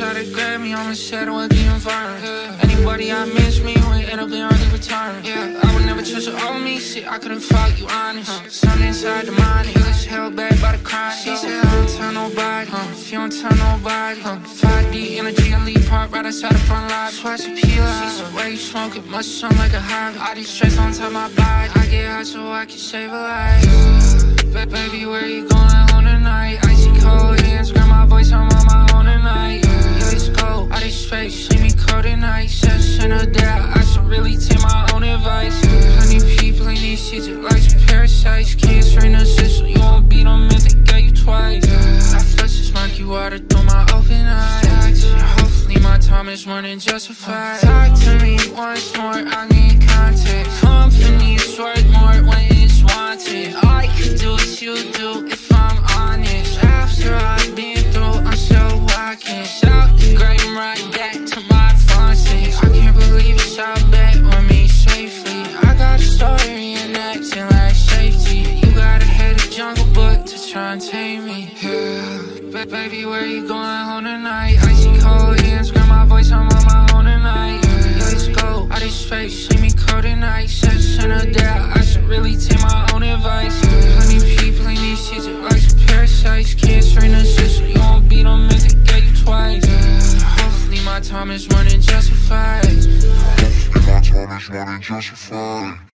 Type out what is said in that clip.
Try to grab me, I'ma shadow and be environed. Anybody I miss me, we end up in early retirement. I would never trust her on me, shit, I couldn't fuck you honest. Something inside the mind, it was held back by the crime. She said, I don't tell nobody, if you don't tell nobody. 5D energy, I leave part right outside the front line. Swatch a peel, she said, why you smoking much, sun like a hobby. All these stress on top of my body, I get hot so I can save a life. Baby, where you going on tonight? Icy cold hands, grab my voice, I'm on my own tonight. All this space, leave me cold at night. Such a doubt, I should really take my own advice. Plenty people in these seats, it likes parasites. Can't train the system, you won't beat them if they get you twice. I flush this monkey water through my open eyes. Hopefully my time is more than justified. Talk to me once more, I need context. Company is worth more when it's wanted. I can do what you do if I'm honest. After I've been through, I'm still walking. Right back to my front seat. I can't believe it's all back on me safely. I got a story and acting like safety. You gotta hate a jungle book to try and tame me. Baby, where you going home tonight? Icy cold hands, grab my voice, I'm on my own tonight. Let's go, all this space, leave me cold at night. Such a doubt, I should really take my own advice. Plenty people in these seats, it likes parasites. Can't train the system, you won't beat them if they get you twice. My time is running justified. My time is running justified.